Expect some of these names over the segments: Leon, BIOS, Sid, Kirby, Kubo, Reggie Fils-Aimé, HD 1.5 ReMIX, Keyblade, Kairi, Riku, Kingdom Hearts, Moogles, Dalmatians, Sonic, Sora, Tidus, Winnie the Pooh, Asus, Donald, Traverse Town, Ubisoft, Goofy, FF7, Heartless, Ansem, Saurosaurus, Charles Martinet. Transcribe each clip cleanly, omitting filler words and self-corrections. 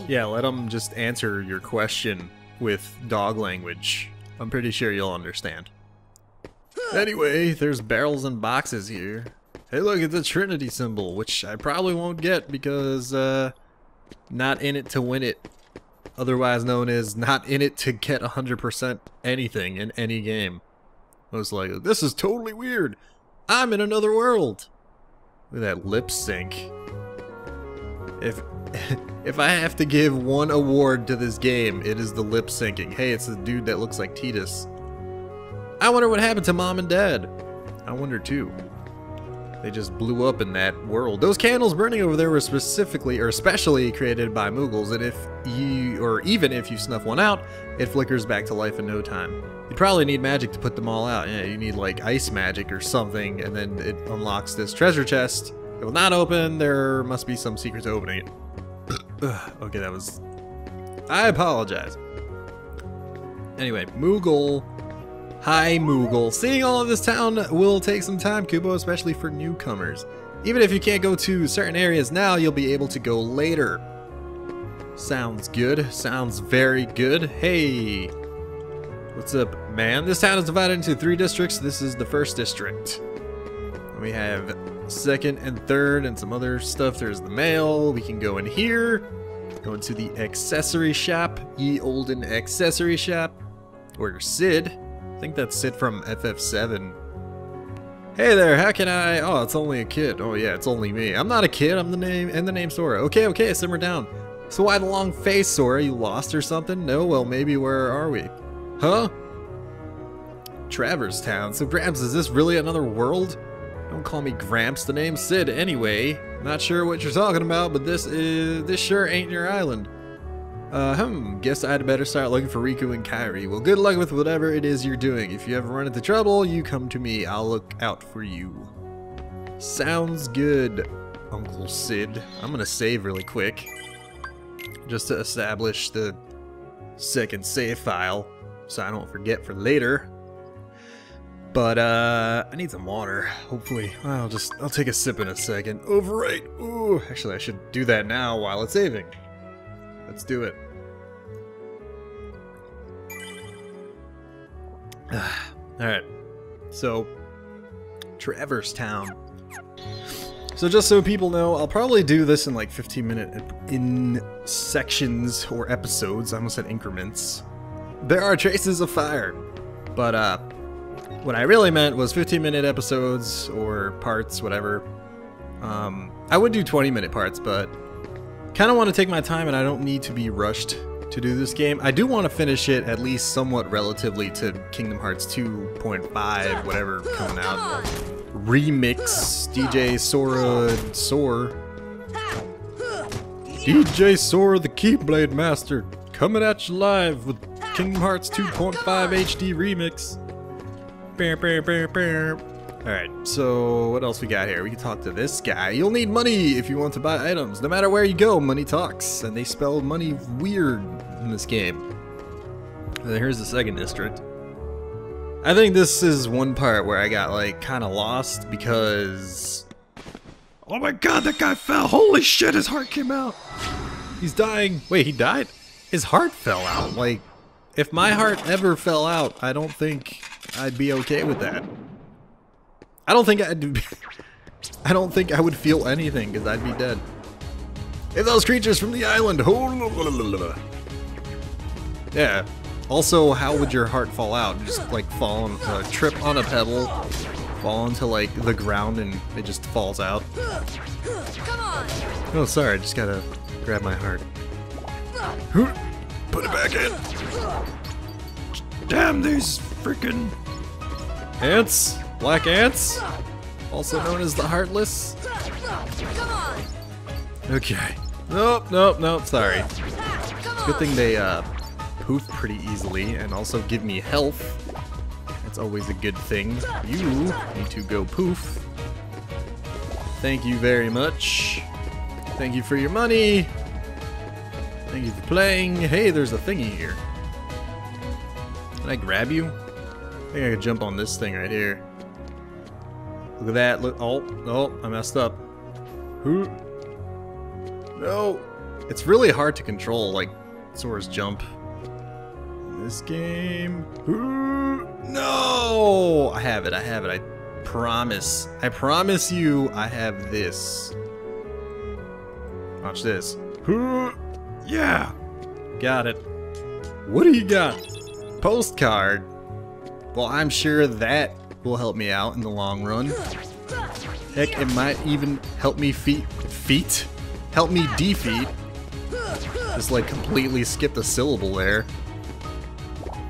Hey! Yeah, let them just answer your question with dog language. I'm pretty sure you'll understand. Anyway, there's barrels and boxes here. Hey look, it's a Trinity symbol, which I probably won't get because, not in it to win it. Otherwise known as not in it to get 100% anything in any game. I was like, this is totally weird. I'm in another world. Look at that lip sync. If I have to give one award to this game, it is the lip syncing. Hey, it's the dude that looks like Tidus. I wonder what happened to mom and dad. I wonder too. They just blew up in that world. Those candles burning over there were specifically or especially created by Moogles, and if you, or even if you snuff one out, it flickers back to life in no time. You'd probably need magic to put them all out. Yeah, you need like ice magic or something, and then it unlocks this treasure chest. It will not open. There must be some secret to opening it. Okay, that was... I apologize. Anyway, Moogle... Hi, Moogle. Seeing all of this town will take some time, Kubo, especially for newcomers. Even if you can't go to certain areas now, you'll be able to go later. Sounds good. Sounds very good. Hey! What's up, man? This town is divided into 3 districts. This is the first district. We have 2nd and 3rd and some other stuff. There's the mail. We can go in here. Go into the accessory shop. Ye olden accessory shop. Where Sid... I think that's Sid from FF7. Hey there, how can I... Oh, it's only a kid. Oh yeah, it's only me. I'm not a kid, I'm the name... And the name's Sora. Okay, okay, simmer down. So why the long face, Sora? You lost or something? No, well, maybe where are we? Huh? Traverse Town. So, Gramps, is this really another world? Don't call me Gramps. The name's Sid, anyway. Not sure what you're talking about, but this is... This sure ain't your island. Guess I'd better start looking for Riku and Kairi. Well, good luck with whatever it is you're doing. If you ever run into trouble, you come to me. I'll look out for you. Sounds good, Uncle Sid. I'm gonna save really quick. Just to establish the second save file, so I don't forget for later. But, I need some water, hopefully. I'll take a sip in a second. Overwrite! Ooh, actually I should do that now while it's saving. Let's do it. Alright. So, Traverse Town. So just so people know, I'll probably do this in like 15-minute in sections or episodes. I almost said increments. There are traces of fire. But what I really meant was 15-minute episodes or parts, whatever. I would do 20-minute parts, but... Kind of want to take my time, and I don't need to be rushed to do this game. I do want to finish it at least somewhat relatively to Kingdom Hearts 2.5, whatever coming out. Remix DJ Sora, DJ Sora the Keyblade Master coming at you live with Kingdom Hearts 2.5 HD Remix. Alright, so what else we got here? We can talk to this guy. You'll need money if you want to buy items. No matter where you go, money talks. And they spell money weird in this game. And here's the second district. I think this is one part where I got, like, kind of lost because... Oh my god, that guy fell! Holy shit, his heart came out! He's dying. Wait, he died? His heart fell out. Like, if my heart ever fell out, I don't think I'd be okay with that. I don't think I would feel anything because I'd be dead. If those creatures from the island, yeah. Also, how would your heart fall out? Just like fall on trip on a pebble, fall into like the ground, and it just falls out. Come on. Oh, sorry. I just gotta grab my heart. Put it back in. Damn these freaking ants. Black ants, also known as the Heartless. Okay. Nope, nope, nope, sorry. Good thing they poof pretty easily and also give me health. That's always a good thing. You need to go poof. Thank you very much. Thank you for your money. Thank you for playing. Hey, there's a thingy here. Can I grab you? I think I could jump on this thing right here. Look at that, look, oh, I messed up. Who? No, It's really hard to control, like, Sora's jump. In this game... Ooh, no! I have it, I have it. I promise. I promise you I have this. Watch this. Ooh, yeah! Got it. What do you got? Postcard. Well, I'm sure that will help me out in the long run. Heck, it might even help me help me defeat. Just like completely skip the syllable there.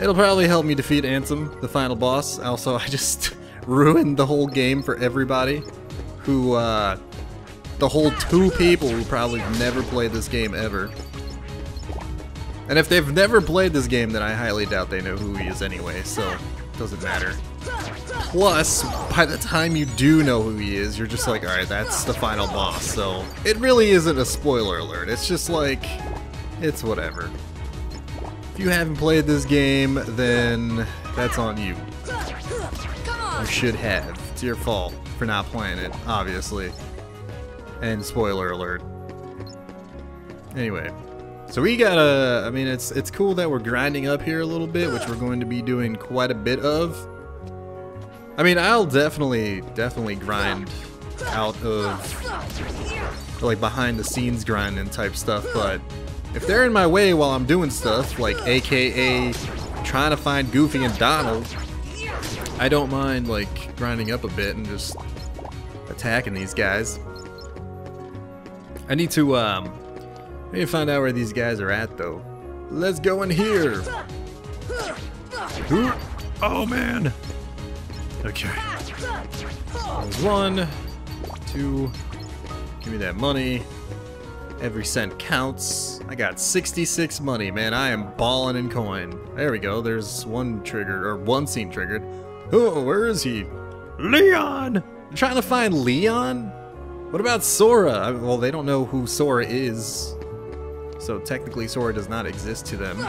It'll probably help me defeat Ansem, the final boss. Also, I just ruined the whole game for everybody who, the whole 2 people who probably never played this game ever. And if they've never played this game, then I highly doubt they know who he is anyway, so it doesn't matter. Plus, by the time you do know who he is, you're just like, alright, that's the final boss, so it really isn't a spoiler alert. It's just like, it's whatever. If you haven't played this game, then that's on you. You should have. It's your fault for not playing it, obviously. And spoiler alert. Anyway. So we gotta, I mean, it's cool that we're grinding up here a little bit, which we're going to be doing quite a bit of. I mean, I'll definitely grind out of, like, behind-the-scenes grinding type stuff, but if they're in my way while I'm doing stuff, like, aka trying to find Goofy and Donald, I don't mind, like, grinding up a bit and just attacking these guys. I need to, we need to find out where these guys are at, though. Let's go in here. Ooh. Oh, man. Okay. There's 1, 2. Give me that money. Every cent counts. I got 66 money, man. I am balling in coin. There we go. There's one trigger, or one scene triggered. Oh, where is he? Leon! You're trying to find Leon? What about Sora? Well, they don't know who Sora is. So technically Sora does not exist to them.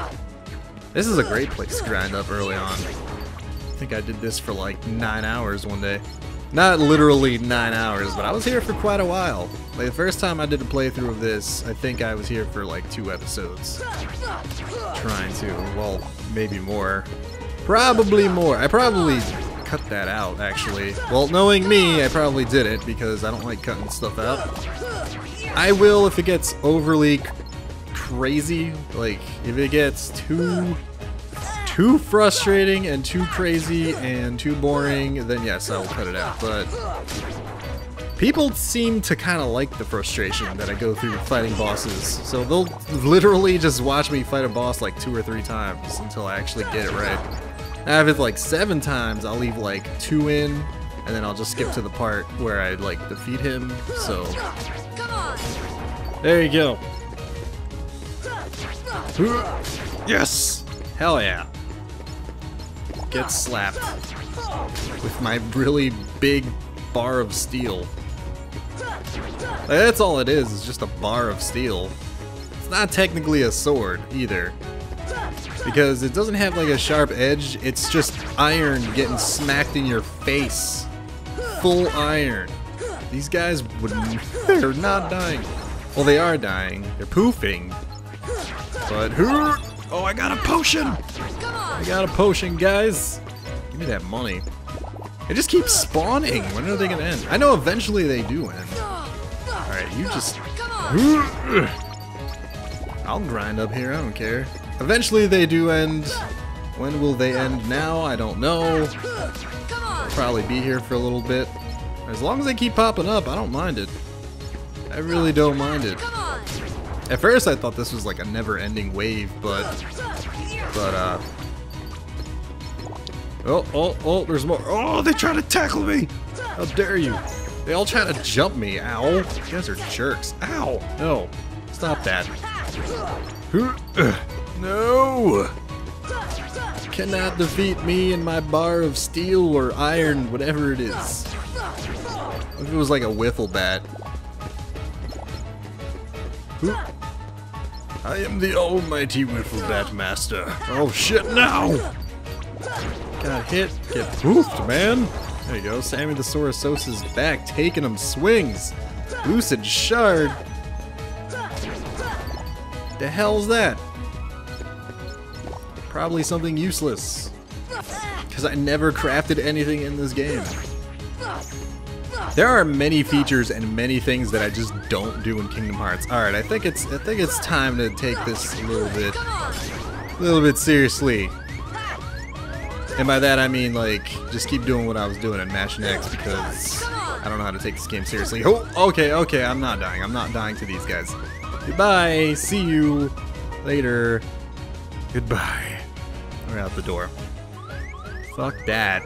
This is a great place to grind up early on. I think I did this for like 9 hours one day. Not literally 9 hours, but I was here for quite a while. Like the first time I did a playthrough of this, I think I was here for like 2 episodes. Trying to, well, maybe more. Probably more. I probably cut that out, actually. Well, knowing me, I probably did it because I don't like cutting stuff out. I will if it gets overly crazy, like if it gets too frustrating and too crazy and too boring, then yes, I will cut it out. But people seem to kind of like the frustration that I go through fighting bosses, so they'll literally just watch me fight a boss like 2 or 3 times until I actually get it right. Now if it's like 7 times, I'll leave like 2 in, and then I'll just skip to the part where I like defeat him. So there you go. Yes! Hell yeah. Get slapped with my really big bar of steel. That's all it is, it's just a bar of steel. It's not technically a sword either, because it doesn't have like a sharp edge, it's just iron getting smacked in your face. Full iron. These guys wouldn't, they're not dying. Well, they are dying, they're poofing. But who? Oh, I got a potion! I got a potion, guys! Give me that money. It just keeps spawning! When are they gonna end? I know eventually they do end. Alright, you just... I'll grind up here, I don't care. Eventually they do end. When will they end now? I don't know. I'll probably be here for a little bit. As long as they keep popping up, I don't mind it. I really don't mind it. At first I thought this was like a never-ending wave, but Oh, there's more. Oh, they try to tackle me! How dare you! They all try to jump me, ow! You guys are jerks. Ow! No. Stop that. No! You cannot defeat me in my bar of steel or iron, whatever it is. What if it was like a wiffle bat? I am the almighty wiffle bat master. Oh shit, now! Got hit, get poofed, man. There you go, Sammy the Saurosaurus is back, taking him swings. Lucid shard. The hell's that? Probably something useless. Because I never crafted anything in this game. There are many features and many things that I just don't do in Kingdom Hearts. Alright, I think it's time to take this a little bit seriously. And by that I mean, like, just keep doing what I was doing and mashing X, because I don't know how to take this game seriously. Oh, okay, okay, I'm not dying. I'm not dying to these guys. Goodbye, see you later. Goodbye. We're out the door. Fuck that.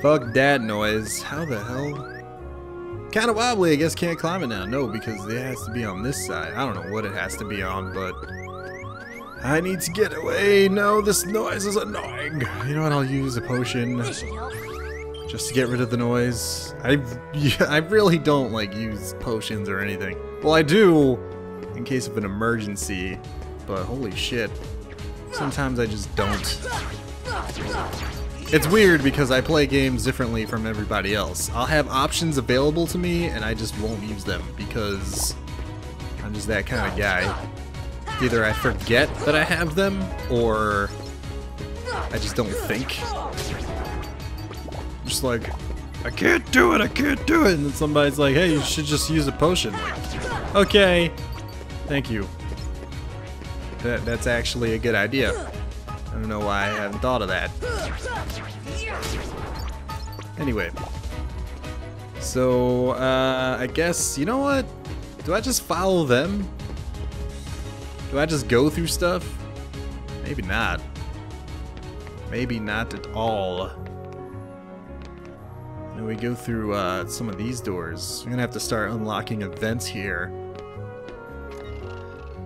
Fuck that noise. How the hell? Kinda wobbly, I guess. Can't climb it now. No, because it has to be on this side. I don't know what it has to be on, but I need to get away. No, this noise is annoying. You know what? I'll use a potion just to get rid of the noise. I really don't like use potions or anything. Well, I do in case of an emergency, but holy shit, sometimes I just don't. It's weird because I play games differently from everybody else. I'll have options available to me and I just won't use them because I'm just that kind of guy. Either I forget that I have them or I just don't think. I'm just like, I can't do it, I can't do it. And then somebody's like, hey, you should just use a potion. Like, okay, thank you. That's actually a good idea. I don't know why I haven't thought of that. Anyway. So, I guess, you know what? Do I just follow them? Do I just go through stuff? Maybe not. Maybe not at all. And we go through some of these doors. We're gonna have to start unlocking events here.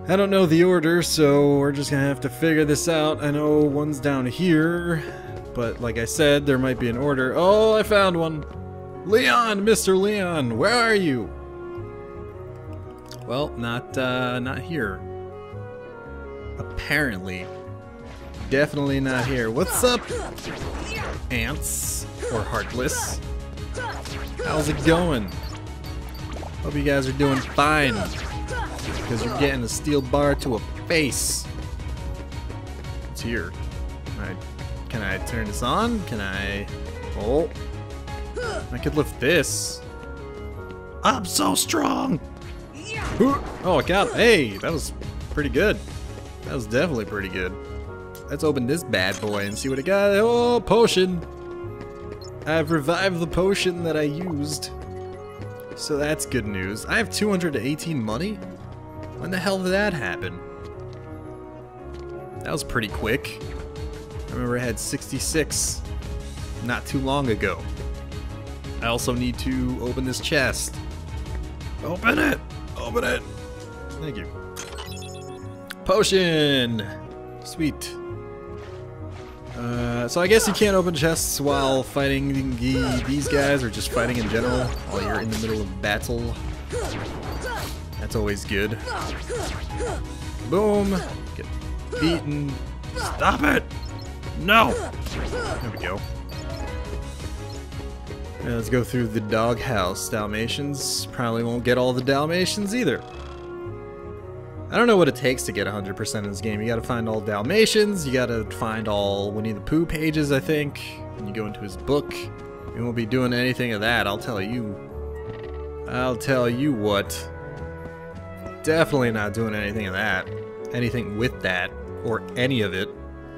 I don't know the order, so we're just gonna have to figure this out. I know one's down here, but like I said, there might be an order. Oh, I found one! Leon! Mr. Leon! Where are you? Well, not here. Apparently. Definitely not here. What's up, Ants? Or Heartless? How's it going? Hope you guys are doing fine. Because you're getting a steel bar to a face. It's here. Can I turn this on? Can I? Oh, I could lift this. I'm so strong. Oh God! Hey, that was pretty good. That was definitely pretty good. Let's open this bad boy and see what it got. Oh, potion! I've revived the potion that I used. So that's good news. I have 218 money? When the hell did that happen? That was pretty quick. I remember I had 66 not too long ago. I also need to open this chest. Open it! Open it! Thank you. Potion! Sweet. So I guess you can't open chests while fighting these guys, or just fighting in general while you're in the middle of battle. That's always good. Boom! Get beaten. Stop it! No! There we go. Now let's go through the doghouse. Dalmatians. Probably won't get all the Dalmatians either. I don't know what it takes to get 100% in this game. You gotta find all Dalmatians, you gotta find all Winnie the Pooh pages, I think. And you go into his book. We won't be doing anything of that, I'll tell you. I'll tell you what. Definitely not doing anything of that. Anything with that. Or any of it.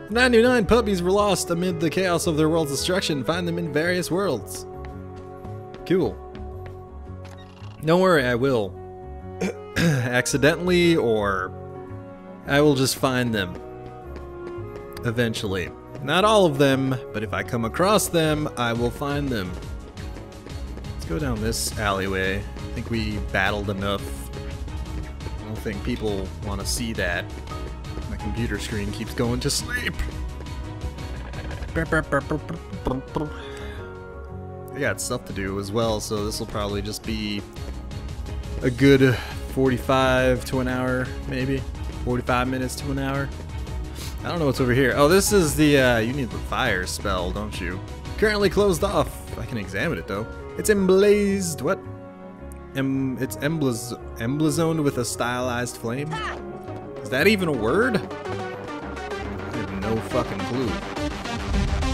99 puppies were lost amid the chaos of their world's destruction. Find them in various worlds. Cool. Don't worry, I will. Accidentally, or I will just find them eventually. Not all of them, but if I come across them, I will find them. Let's go down this alleyway. I think we battled enough. I don't think people want to see that. My computer screen keeps going to sleep. I got stuff to do as well, so this will probably just be a good 45 to an hour, maybe 45 minutes to an hour. I don't know what's over here. Oh, this is the you need the fire spell, don't you? Currently closed off. I can examine it though. It's emblazed. What? it's emblazoned with a stylized flame? Is that even a word? I have no fucking clue.